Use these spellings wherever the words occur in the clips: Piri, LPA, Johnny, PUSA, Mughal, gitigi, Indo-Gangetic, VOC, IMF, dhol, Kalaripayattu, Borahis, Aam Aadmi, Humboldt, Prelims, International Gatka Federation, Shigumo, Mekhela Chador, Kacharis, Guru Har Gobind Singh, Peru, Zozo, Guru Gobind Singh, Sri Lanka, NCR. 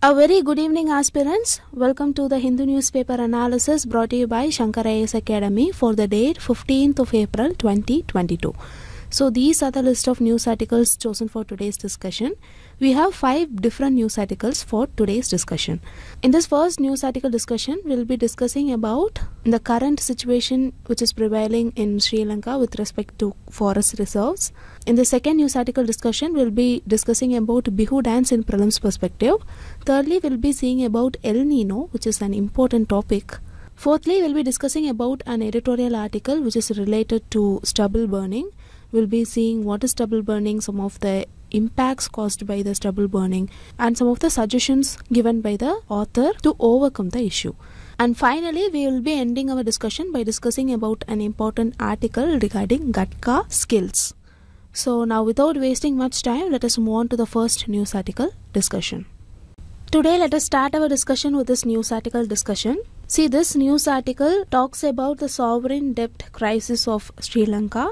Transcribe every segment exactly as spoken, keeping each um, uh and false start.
A very good evening, aspirants. Welcome to the Hindu newspaper analysis brought to you by Shankar I A S Academy for the date fifteenth of April twenty twenty-two. So these are the list of news articles chosen for today's discussion. We have five different news articles for today's discussion. In this first news article discussion, we will be discussing about the current situation which is prevailing in Sri Lanka with respect to forest reserves. In the second news article discussion, we will be discussing about Bihu dance in prelims perspective. Thirdly, we will be seeing about El Nino, which is an important topic. Fourthly, we will be discussing about an editorial article which is related to stubble burning. We will be seeing what is stubble burning, some of the impacts caused by the stubble burning, and some of the suggestions given by the author to overcome the issue. And finally, we will be ending our discussion by discussing about an important article regarding Gatka skills. So now, without wasting much time, let us move on to the first news article discussion. Today, let us start our discussion with this news article discussion. See, this news article talks about the sovereign debt crisis of Sri Lanka,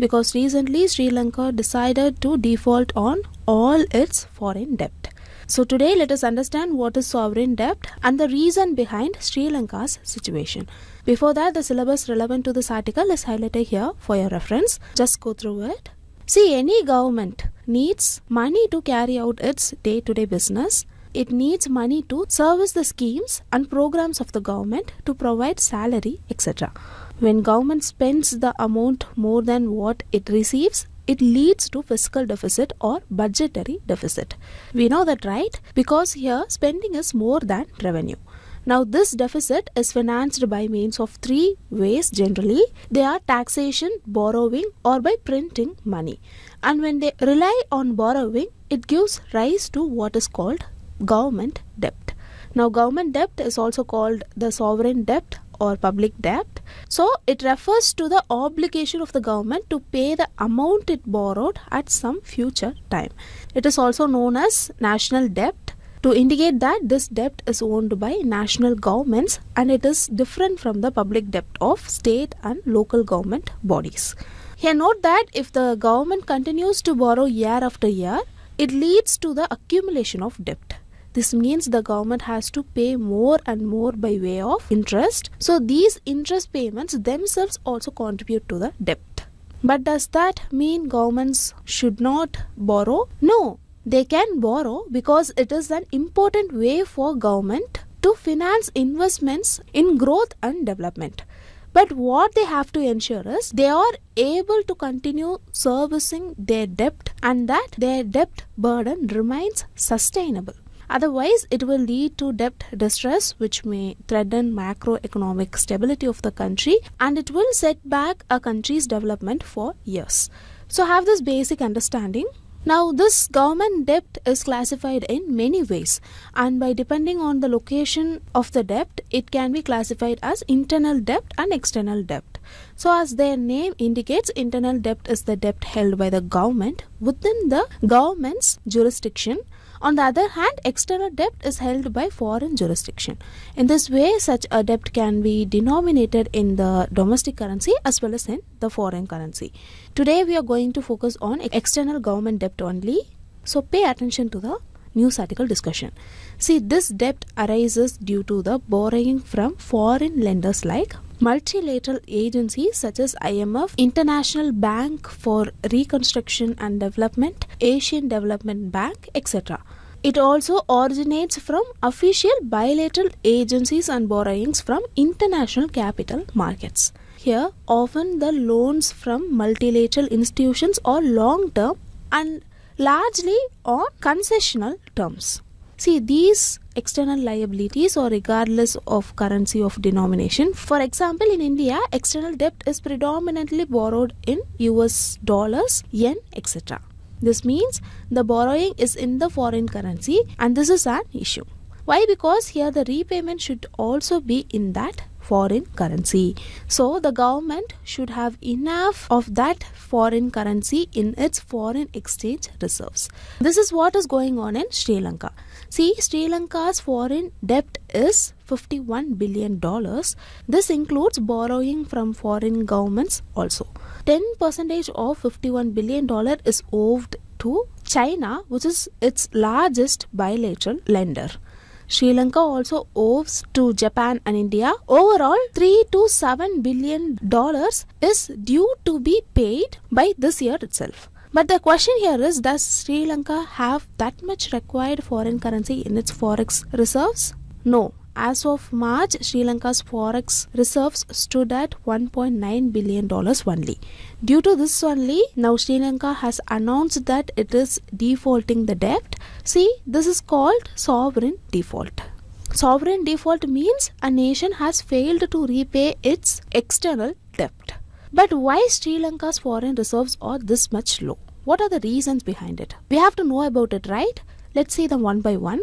because recently Sri Lanka decided to default on all its foreign debt. So today let us understand what is sovereign debt and the reason behind Sri Lanka's situation. Before that, the syllabus relevant to this article is highlighted here for your reference. Just go through it. See, any government needs money to carry out its day-to-day business. It needs money to service the schemes and programs of the government, to provide salary, et cetera. When government spends the amount more than what it receives, it leads to fiscal deficit or budgetary deficit. We know that, right? Because here spending is more than revenue. Now this deficit is financed by means of three ways generally. They are taxation, borrowing, or by printing money. And when they rely on borrowing, it gives rise to what is called government debt. Now government debt is also called the sovereign debt or public debt. So it refers to the obligation of the government to pay the amount it borrowed at some future time. It is also known as national debt, to indicate that this debt is owned by national governments and it is different from the public debt of state and local government bodies. Here note that if the government continues to borrow year after year, it leads to the accumulation of debt. This means the government has to pay more and more by way of interest. So these interest payments themselves also contribute to the debt. But does that mean governments should not borrow? No, they can borrow because it is an important way for government to finance investments in growth and development. But what they have to ensure is they are able to continue servicing their debt and that their debt burden remains sustainable. Otherwise, it will lead to debt distress, which may threaten macroeconomic stability of the country, and it will set back a country's development for years. So have this basic understanding. Now, this government debt is classified in many ways, and by depending on the location of the debt, it can be classified as internal debt and external debt. So as their name indicates, internal debt is the debt held by the government within the government's jurisdiction. On the other hand, external debt is held by foreign jurisdiction. In this way, such a debt can be denominated in the domestic currency as well as in the foreign currency. Today, we are going to focus on external government debt only. So pay attention to the news article discussion. See, this debt arises due to the borrowing from foreign lenders like multilateral agencies such as I M F, International Bank for Reconstruction and Development, Asian Development Bank, et cetera. It also originates from official bilateral agencies and borrowings from international capital markets. Here, often the loans from multilateral institutions are long-term and largely on concessional terms. See, these external liabilities are regardless of currency of denomination. For example, in India, external debt is predominantly borrowed in U S dollars, yen, et cetera. This means the borrowing is in the foreign currency, and this is an issue. Why? Because here the repayment should also be in that foreign currency. So the government should have enough of that foreign currency in its foreign exchange reserves. This is what is going on in Sri Lanka. See, Sri Lanka's foreign debt is fifty-one billion dollars. This includes borrowing from foreign governments also. ten percent of fifty-one billion dollars is owed to China, which is its largest bilateral lender. Sri Lanka also owes to Japan and India. Overall, three to seven billion dollars is due to be paid by this year itself. But the question here is, does Sri Lanka have that much required foreign currency in its forex reserves? No. As of March, Sri Lanka's forex reserves stood at one point nine billion dollars only. Due to this only, now Sri Lanka has announced that it is defaulting the debt. See, this is called sovereign default. Sovereign default means a nation has failed to repay its external debt. But why Sri Lanka's foreign reserves are this much low? What are the reasons behind it? We have to know about it, right? Let's see them one by one.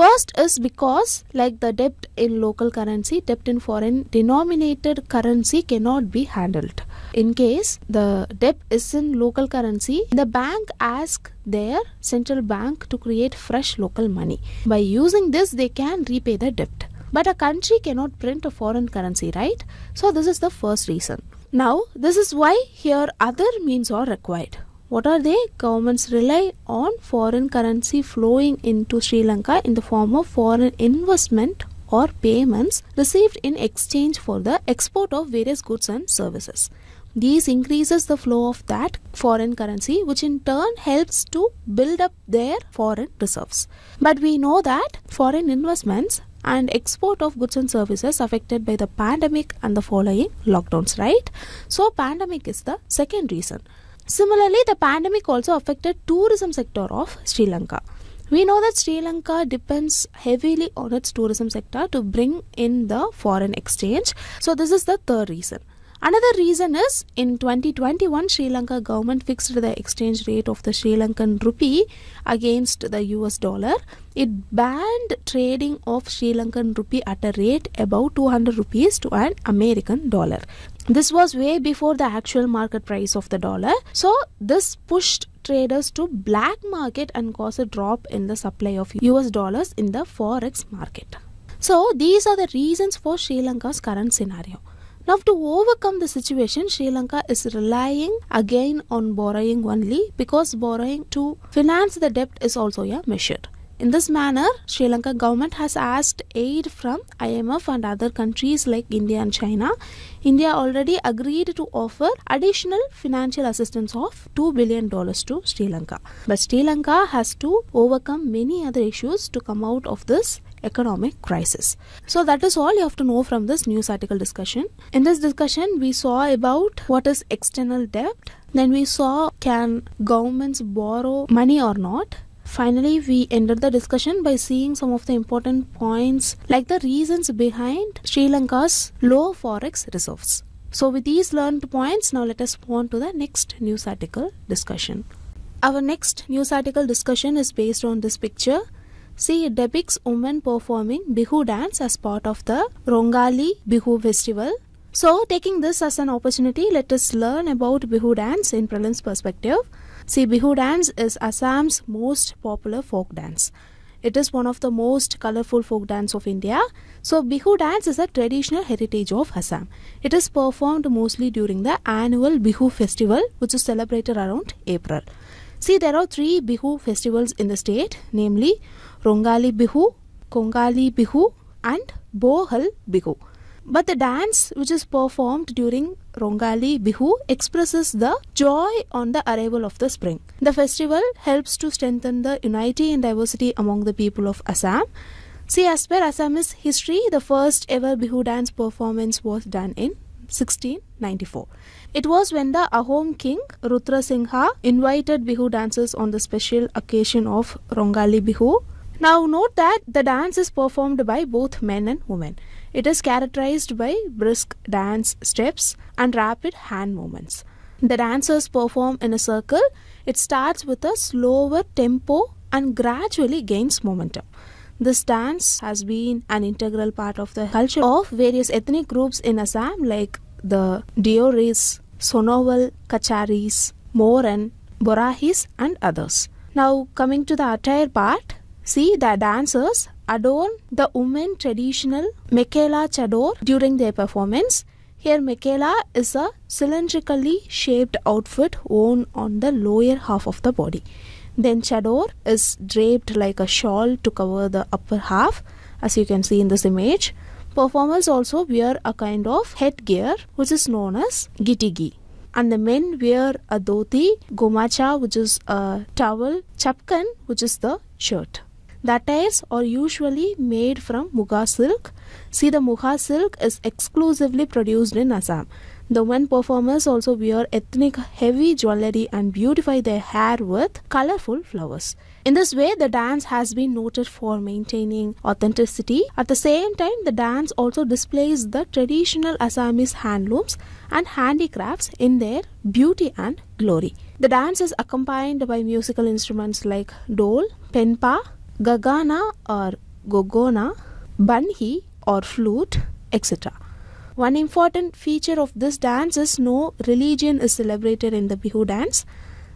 First is because, like the debt in local currency, debt in foreign denominated currency cannot be handled. In case the debt is in local currency, the bank asks their central bank to create fresh local money. By using this, they can repay the debt. But a country cannot print a foreign currency, right? So this is the first reason. Now, this is why here other means are required. What are they? Governments rely on foreign currency flowing into Sri Lanka in the form of foreign investment or payments received in exchange for the export of various goods and services. These increases the flow of that foreign currency, which in turn helps to build up their foreign reserves. But we know that foreign investments and export of goods and services affected by the pandemic and the following lockdowns, right? So pandemic is the second reason. Similarly, the pandemic also affected tourism sector of Sri Lanka. We know that Sri Lanka depends heavily on its tourism sector to bring in the foreign exchange. So this is the third reason. Another reason is, in twenty twenty-one, Sri Lanka government fixed the exchange rate of the Sri Lankan rupee against the U S dollar. It banned trading of Sri Lankan rupee at a rate about two hundred rupees to an American dollar. This was way before the actual market price of the dollar. So this pushed traders to black market and caused a drop in the supply of U S dollars in the forex market. So these are the reasons for Sri Lanka's current scenario. Now, to overcome the situation, Sri Lanka is relying again on borrowing only, because borrowing to finance the debt is also a measure. In this manner, Sri Lanka government has asked aid from I M F and other countries like India and China. India already agreed to offer additional financial assistance of two billion dollars to Sri Lanka. But Sri Lanka has to overcome many other issues to come out of this economic crisis. So that is all you have to know from this news article discussion. In this discussion, we saw about what is external debt. Then we saw, can governments borrow money or not? Finally, we ended the discussion by seeing some of the important points like the reasons behind Sri Lanka's low forex reserves. So with these learned points, now let us move on to the next news article discussion. Our next news article discussion is based on this picture. See, it depicts women performing Bihu dance as part of the Rongali Bihu festival. So, taking this as an opportunity, let us learn about Bihu dance in prelims perspective. See, Bihu dance is Assam's most popular folk dance. It is one of the most colorful folk dance of India. So, Bihu dance is a traditional heritage of Assam. It is performed mostly during the annual Bihu festival, which is celebrated around April. See, there are three Bihu festivals in the state, namely Rongali Bihu, Kongali Bihu and Bohag Bihu. But the dance which is performed during Rongali Bihu expresses the joy on the arrival of the spring. The festival helps to strengthen the unity and diversity among the people of Assam. See, as per Assamese history, the first ever Bihu dance performance was done in sixteen ninety-four. It was when the Ahom king Rutra Singha invited Bihu dancers on the special occasion of Rongali Bihu. Now note that the dance is performed by both men and women. It is characterized by brisk dance steps and rapid hand movements. The dancers perform in a circle. It starts with a slower tempo and gradually gains momentum. This dance has been an integral part of the culture of various ethnic groups in Assam, like the Deoris, Sonowal, Kacharis, Moran, Borahis and others. Now coming to the attire part, see, the dancers adorn the women traditional Mekhela Chador during their performance. Here Mekhela is a cylindrically shaped outfit worn on the lower half of the body. Then chador is draped like a shawl to cover the upper half, as you can see in this image. Performers also wear a kind of headgear which is known as gitigi. And the men wear a dhoti, gomacha, which is a towel, chapkan, which is the shirt. Attires are usually made from Muga silk. See, the Muga silk is exclusively produced in Assam. The women performers also wear ethnic heavy jewellery and beautify their hair with colourful flowers. In this way, the dance has been noted for maintaining authenticity. At the same time, the dance also displays the traditional Assamese handlooms and handicrafts in their beauty and glory. The dance is accompanied by musical instruments like dhol, penpa, Gagana or Gogona, Banhi or flute, et cetera. One important feature of this dance is no religion is celebrated in the Bihu dance,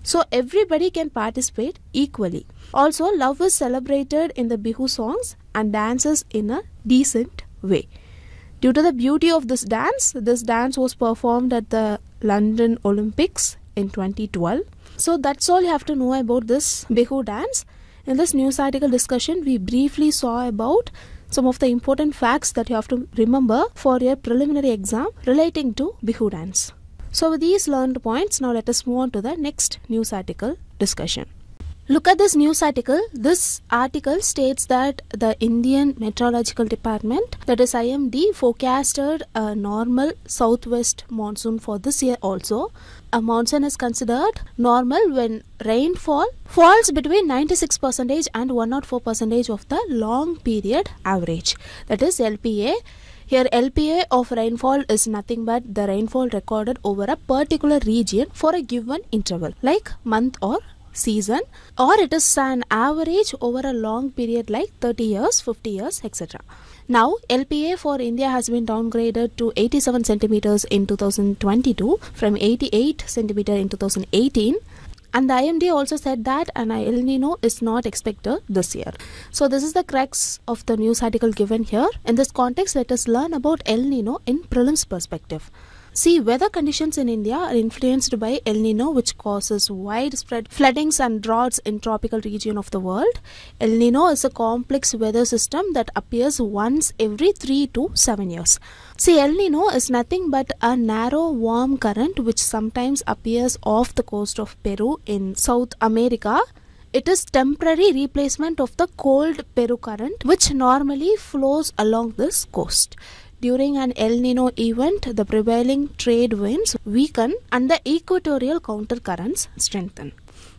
so everybody can participate equally. Also, love is celebrated in the Bihu songs and dances in a decent way. Due to the beauty of this dance, this dance was performed at the London Olympics in twenty twelve. So that's all you have to know about this Bihu dance. In this news article discussion, we briefly saw about some of the important facts that you have to remember for your preliminary exam relating to Bihu dance. So with these learned points, now let us move on to the next news article discussion. Look at this news article. This article states that the Indian Meteorological Department, that is I M D, forecasted a normal southwest monsoon for this year also. A monsoon is considered normal when rainfall falls between ninety-six percent and one hundred four percent of the long period average, that is L P A. Here, L P A of rainfall is nothing but the rainfall recorded over a particular region for a given interval, like month or season, or it is an average over a long period like thirty years, fifty years, et cetera. Now, L P A for India has been downgraded to eighty-seven centimeters in two thousand twenty-two from eighty-eight centimeters in two thousand eighteen. And the I M D also said that an El Nino is not expected this year. So this is the crux of the news article given here. In this context, let us learn about El Nino in prelims perspective. See, weather conditions in India are influenced by El Nino, which causes widespread floodings and droughts in tropical region of the world. El Nino is a complex weather system that appears once every three to seven years. See, El Nino is nothing but a narrow warm current which sometimes appears off the coast of Peru in South America. It is temporary replacement of the cold Peru current which normally flows along this coast. During an El Nino event, the prevailing trade winds weaken and the equatorial countercurrents strengthen.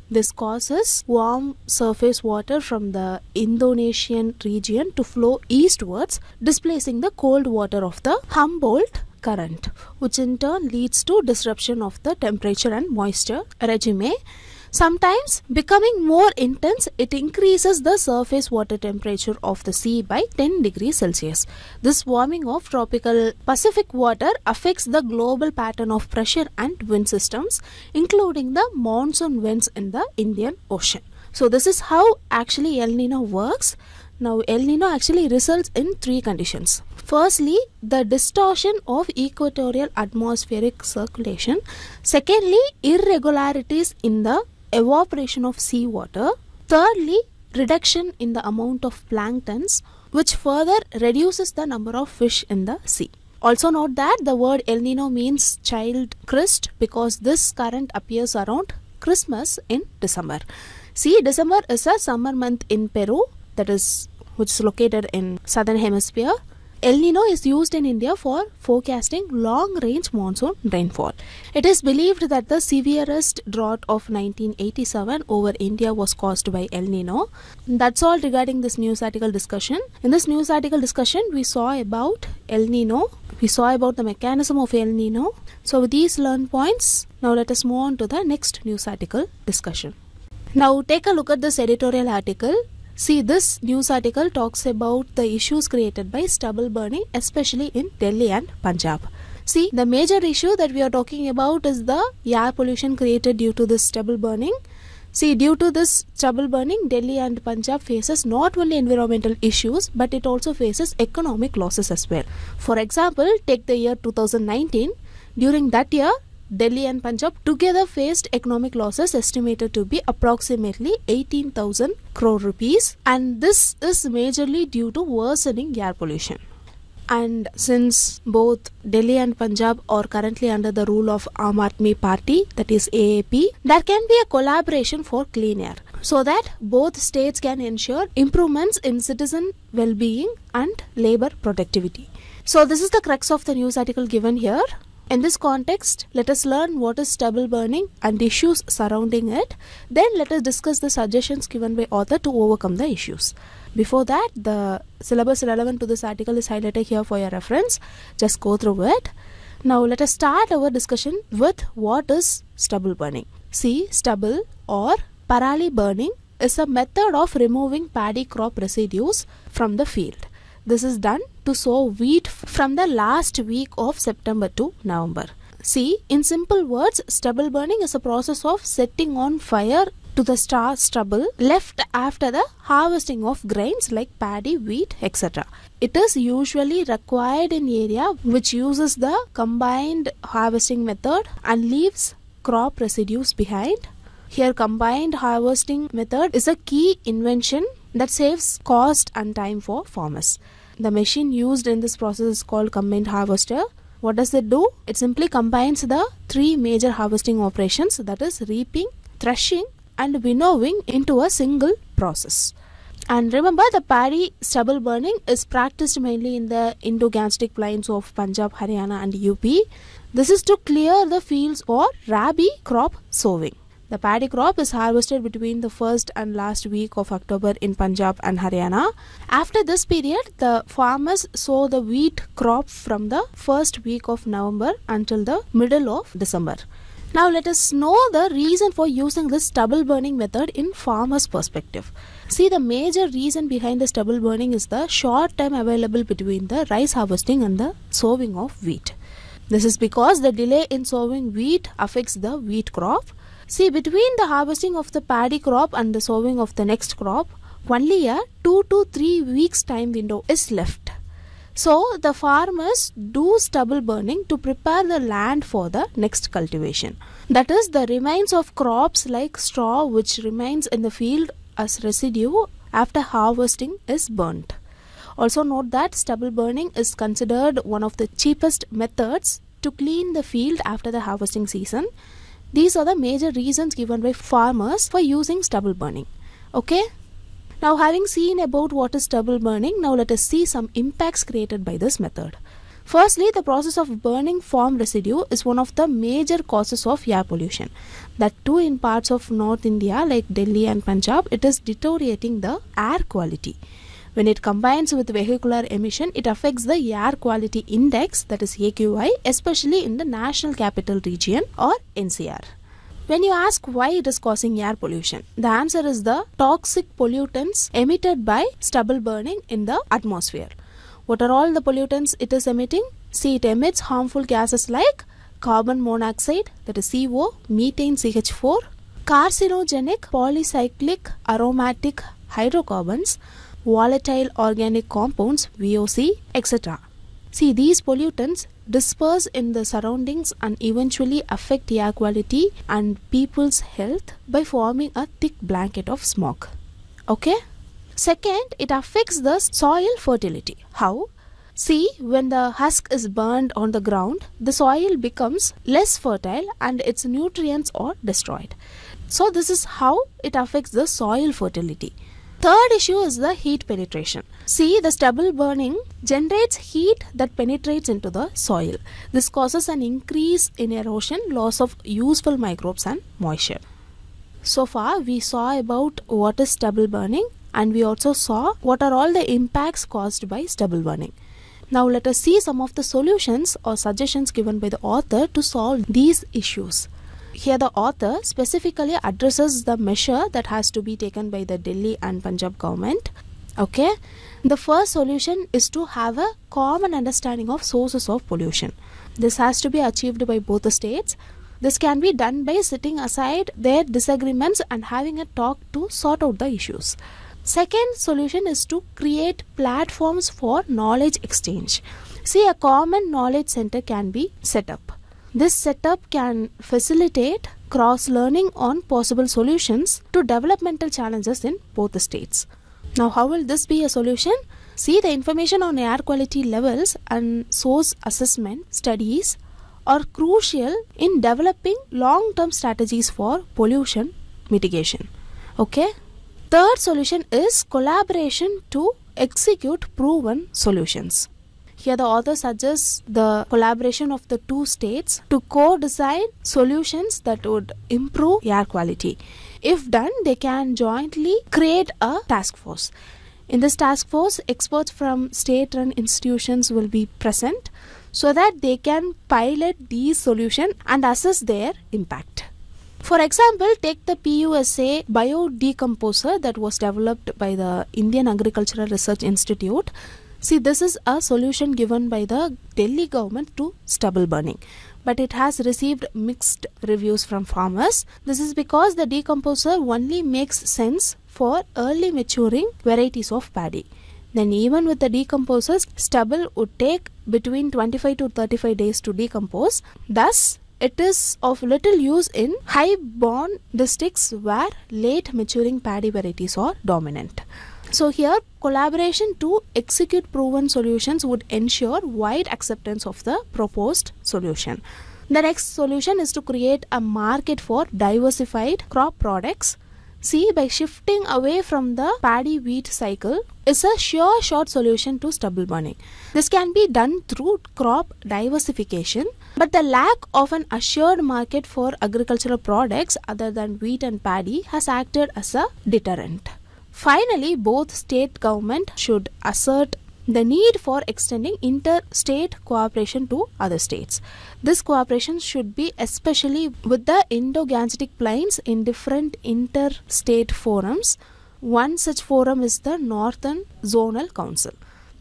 This causes warm surface water from the Indonesian region to flow eastwards, displacing the cold water of the Humboldt current, which in turn leads to disruption of the temperature and moisture regime. Sometimes, becoming more intense, it increases the surface water temperature of the sea by ten degrees Celsius. This warming of tropical Pacific water affects the global pattern of pressure and wind systems, including the monsoon winds in the Indian Ocean. So this is how actually El Nino works. Now, El Nino actually results in three conditions. Firstly, the distortion of equatorial atmospheric circulation. Secondly, irregularities in the evaporation of seawater. Thirdly, reduction in the amount of planktons, which further reduces the number of fish in the sea. Also note that the word El Nino means child crest because this current appears around Christmas in December. See, December is a summer month in Peru, that is, which is located in southern hemisphere. El Nino is used in India for forecasting long-range monsoon rainfall. It is believed that the severest drought of nineteen eighty-seven over India was caused by El Nino. That's all regarding this news article discussion. In this news article discussion, we saw about El Nino. We saw about the mechanism of El Nino. So with these learned points, now let us move on to the next news article discussion. Now take a look at this editorial article. See, this news article talks about the issues created by stubble burning, especially in Delhi and Punjab. See, the major issue that we are talking about is the air pollution created due to this stubble burning. See, due to this stubble burning, Delhi and Punjab faces not only environmental issues, but it also faces economic losses as well. For example, take the year two thousand nineteen. During that year, Delhi and Punjab together faced economic losses estimated to be approximately eighteen thousand crore rupees, and this is majorly due to worsening air pollution. And since both Delhi and Punjab are currently under the rule of Aam Aadmi Party, that is A A P, there can be a collaboration for clean air, so that both states can ensure improvements in citizen well-being and labor productivity. So this is the crux of the news article given here. In this context, let us learn what is stubble burning and issues surrounding it. Then let us discuss the suggestions given by author to overcome the issues. Before that, the syllabus relevant to this article is highlighted here for your reference. Just go through it. Now let us start our discussion with what is stubble burning. See, stubble or parali burning is a method of removing paddy crop residues from the field. This is done to sow wheat from the last week of September to November. See, in simple words, stubble burning is a process of setting on fire to the star stubble left after the harvesting of grains like paddy, wheat, et cetera. It is usually required in area which uses the combined harvesting method and leaves crop residues behind. Here, combined harvesting method is a key invention that saves cost and time for farmers. The machine used in this process is called combined harvester. What does it do? It simply combines the three major harvesting operations, that is reaping, threshing and winnowing, into a single process. And remember, the paddy stubble burning is practiced mainly in the Indo-Gangetic plains of Punjab, Haryana and U P. This is to clear the fields for rabi crop sowing. The paddy crop is harvested between the first and last week of October in Punjab and Haryana. After this period, the farmers sow the wheat crop from the first week of November until the middle of December. Now let us know the reason for using this stubble burning method in farmers' perspective. See, the major reason behind the stubble burning is the short time available between the rice harvesting and the sowing of wheat. This is because the delay in sowing wheat affects the wheat crop. See, between the harvesting of the paddy crop and the sowing of the next crop, only a two to three weeks time window is left. So, the farmers do stubble burning to prepare the land for the next cultivation. That is, the remains of crops like straw, which remains in the field as residue after harvesting, is burnt. Also note that stubble burning is considered one of the cheapest methods to clean the field after the harvesting season. These are the major reasons given by farmers for using stubble burning. Okay? Now, having seen about what is stubble burning, now let us see some impacts created by this method. Firstly, the process of burning farm residue is one of the major causes of air pollution. That too in parts of North India like Delhi and Punjab, it is deteriorating the air quality. When it combines with vehicular emission, it affects the air quality index, that is A Q I, especially in the National Capital Region or N C R. When you ask why it is causing air pollution, the answer is the toxic pollutants emitted by stubble burning in the atmosphere. What are all the pollutants it is emitting? See, it emits harmful gases like carbon monoxide, that is C O, methane C H four, carcinogenic polycyclic aromatic hydrocarbons, volatile organic compounds V O C, et cetera. See, these pollutants disperse in the surroundings and eventually affect air quality and people's health by forming a thick blanket of smog. Okay? Second, it affects the soil fertility. How? See, when the husk is burned on the ground, the soil becomes less fertile and its nutrients are destroyed. So this is how it affects the soil fertility. Third issue is the heat penetration. See, the stubble burning generates heat that penetrates into the soil. This causes an increase in erosion, loss of useful microbes and moisture. So far, we saw about what is stubble burning, and we also saw what are all the impacts caused by stubble burning. Now let us see some of the solutions or suggestions given by the author to solve these issues. Here the author specifically addresses the measure that has to be taken by the Delhi and Punjab government. Okay, the first solution is to have a common understanding of sources of pollution. This has to be achieved by both the states. This can be done by setting aside their disagreements and having a talk to sort out the issues. Second solution is to create platforms for knowledge exchange. See, a common knowledge center can be set up. This setup can facilitate cross-learning on possible solutions to developmental challenges in both the states. Now, how will this be a solution? See, the information on air quality levels and source assessment studies are crucial in developing long-term strategies for pollution mitigation. Okay. Third solution is collaboration to execute proven solutions. Here the author suggests the collaboration of the two states to co-design solutions that would improve air quality. If done, they can jointly create a task force. In this task force, experts from state-run institutions will be present so that they can pilot these solutions and assess their impact. For example, take the P U S A biodecomposer that was developed by the Indian Agricultural Research Institute. See, this is a solution given by the Delhi government to stubble burning, but it has received mixed reviews from farmers. This is because the decomposer only makes sense for early maturing varieties of paddy. Then even with the decomposers, stubble would take between twenty-five to thirty-five days to decompose. Thus, it is of little use in high-born districts where late maturing paddy varieties are dominant. So here, collaboration to execute proven solutions would ensure wide acceptance of the proposed solution. The next solution is to create a market for diversified crop products. See, by shifting away from the paddy-wheat cycle is a sure shot solution to stubble burning. This can be done through crop diversification, but the lack of an assured market for agricultural products other than wheat and paddy has acted as a deterrent. Finally, both state government should assert the need for extending interstate cooperation to other states. This cooperation should be especially with the Indo-Gangetic plains in different interstate forums. One such forum is the Northern Zonal Council.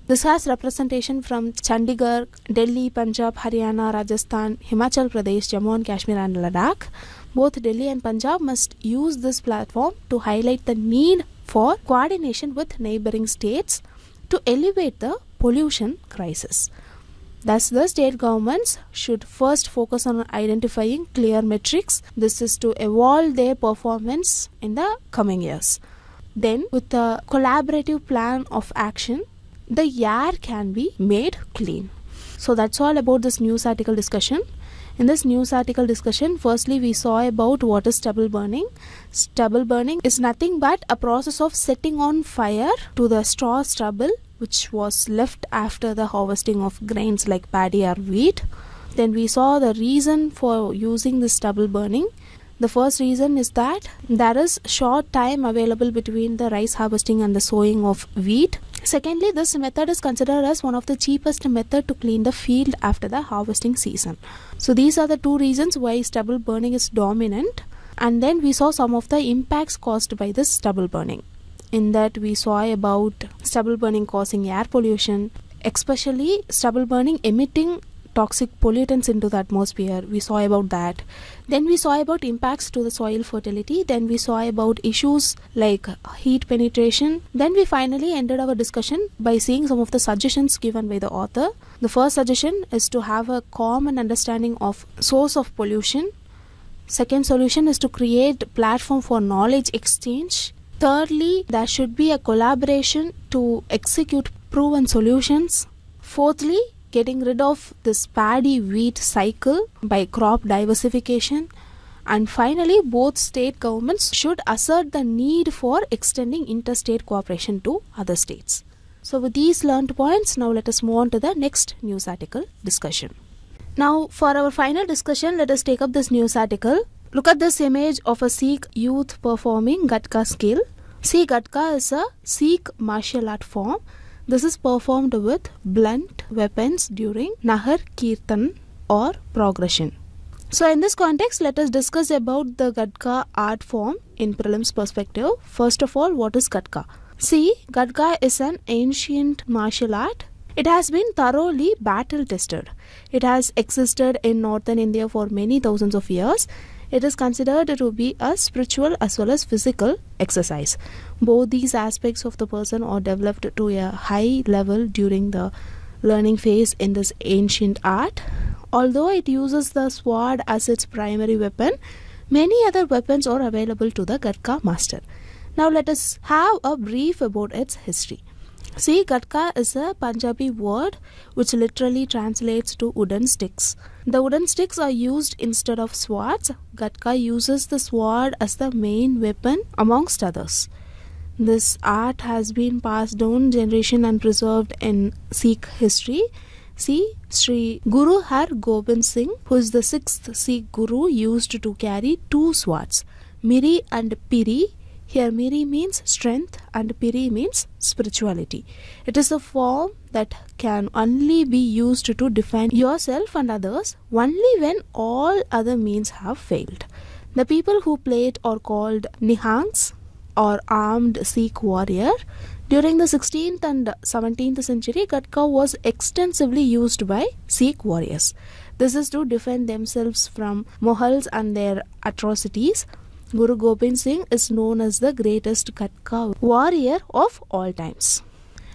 This has representation from Chandigarh, Delhi, Punjab, Haryana, Rajasthan, Himachal Pradesh, Jammu and Kashmir and Ladakh. Both Delhi and Punjab must use this platform to highlight the need for coordination with neighboring states to elevate the pollution crisis. Thus, the state governments should first focus on identifying clear metrics. This is to evolve their performance in the coming years. Then, with a collaborative plan of action, the air can be made clean. So, that's all about this news article discussion. In this news article discussion, firstly, we saw about what is stubble burning. Stubble burning is nothing but a process of setting on fire to the straw stubble which was left after the harvesting of grains like paddy or wheat. Then we saw the reason for using the stubble burning. The first reason is that there is short time available between the rice harvesting and the sowing of wheat. Secondly, this method is considered as one of the cheapest method to clean the field after the harvesting season. So these are the two reasons why stubble burning is dominant. And then we saw some of the impacts caused by this stubble burning. In that we saw about stubble burning causing air pollution, especially stubble burning emitting toxic pollutants into the atmosphere. We saw about that. Then we saw about impacts to the soil fertility. Then we saw about issues like heat penetration. Then we finally ended our discussion by seeing some of the suggestions given by the author. The first suggestion is to have a common understanding of source of pollution. Second solution is to create platform for knowledge exchange. Thirdly, there should be a collaboration to execute proven solutions. Fourthly, getting rid of this paddy-wheat cycle by crop diversification. And finally, both state governments should assert the need for extending interstate cooperation to other states. So with these learned points, now let us move on to the next news article discussion. Now for our final discussion, let us take up this news article. Look at this image of a Sikh youth performing Gatka skill. See, Gatka is a Sikh martial art form. This is performed with blunt weapons during Nahar Kirtan or progression. So in this context, let us discuss about the Gatka art form in prelims perspective. First of all, what is Gatka? See, Gatka is an ancient martial art. It has been thoroughly battle tested. It has existed in northern India for many thousands of years. It is considered to be a spiritual as well as physical exercise. Both these aspects of the person are developed to a high level during the learning phase in this ancient art. Although it uses the sword as its primary weapon, many other weapons are available to the Gatka master. Now let us have a brief about its history. See, Gatka is a Punjabi word which literally translates to wooden sticks. The wooden sticks are used instead of swords. Gatka uses the sword as the main weapon amongst others. This art has been passed down generation and preserved in Sikh history. See, Sri Guru Har Gobind Singh, who is the sixth Sikh Guru, used to carry two swords, Miri and Piri. Here, Miri means strength and Piri means spirituality. It is a form that can only be used to define yourself and others only when all other means have failed. The people who play it are called Nihangs, or armed Sikh warrior. During the sixteenth and seventeenth century, Gatka was extensively used by Sikh warriors. This is to defend themselves from Mohals and their atrocities. Guru Gobind Singh is known as the greatest Gatka warrior of all times.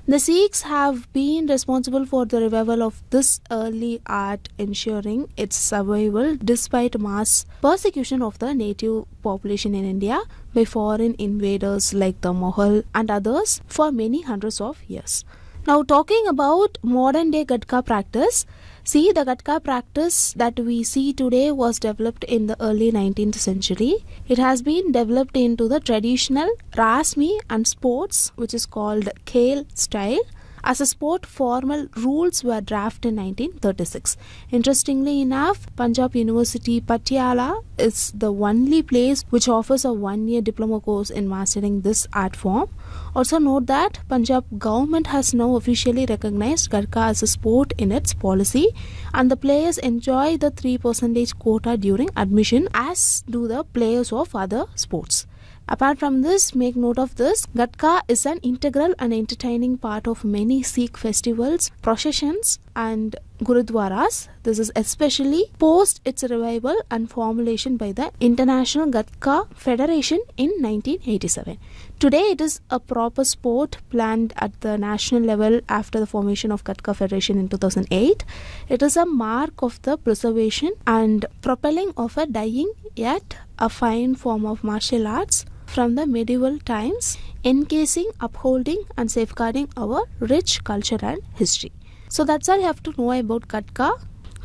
The Sikhs have been responsible for the revival of this early art, ensuring its survival despite mass persecution of the native population in India by foreign invaders like the Mughal and others for many hundreds of years. Now, talking about modern day Gatka practice, see, the Gatka practice that we see today was developed in the early nineteenth century. It has been developed into the traditional rasmi and sports, which is called khel style. As a sport, formal rules were drafted in nineteen thirty-six. Interestingly enough, Punjab University Patiala is the only place which offers a one-year diploma course in mastering this art form. Also note that Punjab government has now officially recognized Gatka as a sport in its policy, and the players enjoy the three percent quota during admission, as do the players of other sports. Apart from this, make note of this, Gatka is an integral and entertaining part of many Sikh festivals, processions and gurudwaras. This is especially post its revival and formulation by the International Gatka Federation in nineteen eighty-seven. Today, it is a proper sport planned at the national level after the formation of Gatka Federation in two thousand eight. It is a mark of the preservation and propelling of a dying yet a fine form of martial arts from the medieval times, encasing, upholding and safeguarding our rich culture and history. So that's all you have to know about Gatka.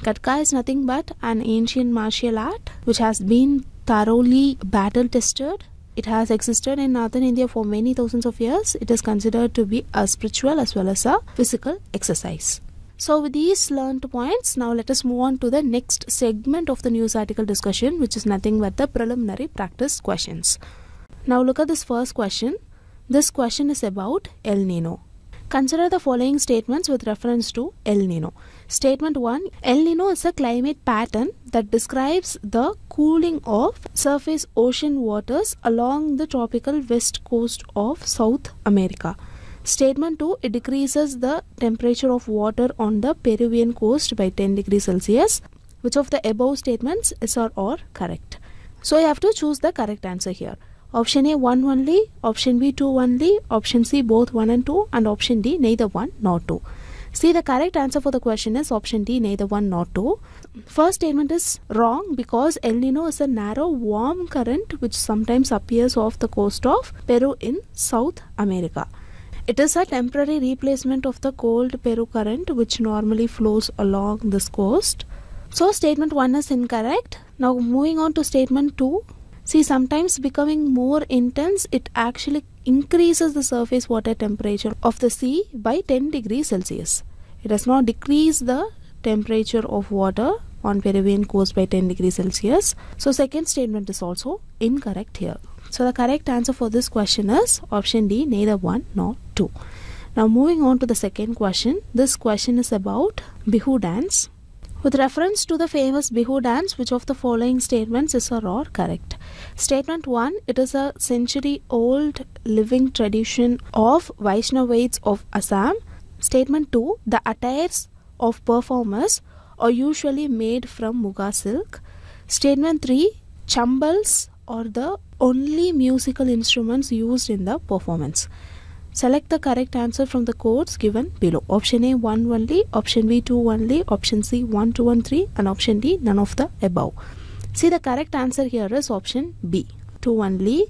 Gatka is nothing but an ancient martial art which has been thoroughly battle tested. It has existed in northern India for many thousands of years. It is considered to be a spiritual as well as a physical exercise. So with these learned points, now let us move on to the next segment of the news article discussion, which is nothing but the preliminary practice questions. Now look at this first question. This question is about El Nino. Consider the following statements with reference to El Nino. Statement one. El Nino is a climate pattern that describes the cooling of surface ocean waters along the tropical west coast of South America. Statement two. It decreases the temperature of water on the Peruvian coast by ten degrees Celsius. Which of the above statements is or are correct? So you have to choose the correct answer here. Option A, one only. Option B, two only. Option C, both one and two. And option D, neither one nor two. See, the correct answer for the question is option D, neither one nor two. First statement is wrong because El Nino is a narrow, warm current which sometimes appears off the coast of Peru in South America. It is a temporary replacement of the cold Peru current which normally flows along this coast. So statement one is incorrect. Now moving on to statement two. See, sometimes becoming more intense, it actually increases the surface water temperature of the sea by ten degrees Celsius. It does not decrease the temperature of water on Peruvian coast by ten degrees Celsius. So second statement is also incorrect here. So the correct answer for this question is option D, neither one nor two. Now moving on to the second question. This question is about Bihu dance. With reference to the famous Bihu dance, which of the following statements is or are correct? Statement one. It is a century-old living tradition of Vaishnavites of Assam. Statement two. The attires of performers are usually made from Muga silk. Statement three. Chambals are the only musical instruments used in the performance. Select the correct answer from the codes given below. Option A, one only. Option B, two only. Option C, one, two and three. And option D, none of the above. See, the correct answer here is option B, two only.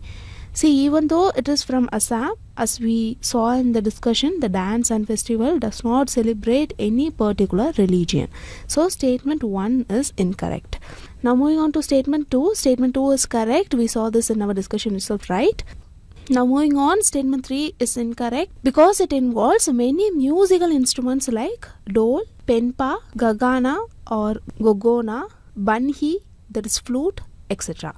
See, even though it is from Assam, as we saw in the discussion, the dance and festival does not celebrate any particular religion. So, statement one is incorrect. Now, moving on to statement two. Statement two is correct. We saw this in our discussion itself, right? Now moving on, statement three is incorrect because it involves many musical instruments like dhol, penpa, gagana or gogona, banhi, that is flute, et cetera.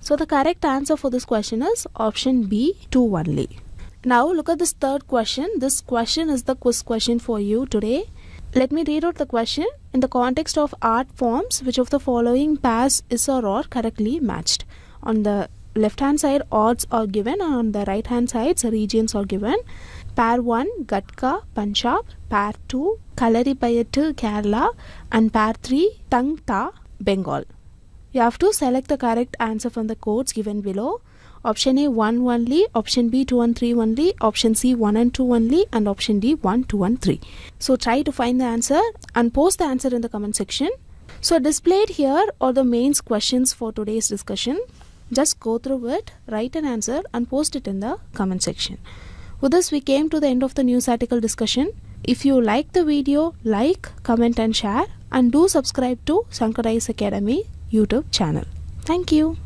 So the correct answer for this question is option B, two only. Now look at this third question. This question is the quiz question for you today. Let me read out the question. In the context of art forms, which of the following pairs is or are correctly matched? On the left hand side, odds are given, and on the right hand side, regions are given. Pair one, Gatka, Punjab. Pair two, Kalaripayattu, Kerala. And pair three, Tangta, Bengal. You have to select the correct answer from the codes given below. Option A, one only. Option B, two and three only. Option C, one and two only. And option D, one, two and three. So try to find the answer and post the answer in the comment section. So displayed here are the main questions for today's discussion. Just go through it, write an answer and post it in the comment section. With this, we came to the end of the news article discussion. If you like the video, like, comment and share, and do subscribe to Shankar I A S Academy YouTube channel. Thank you.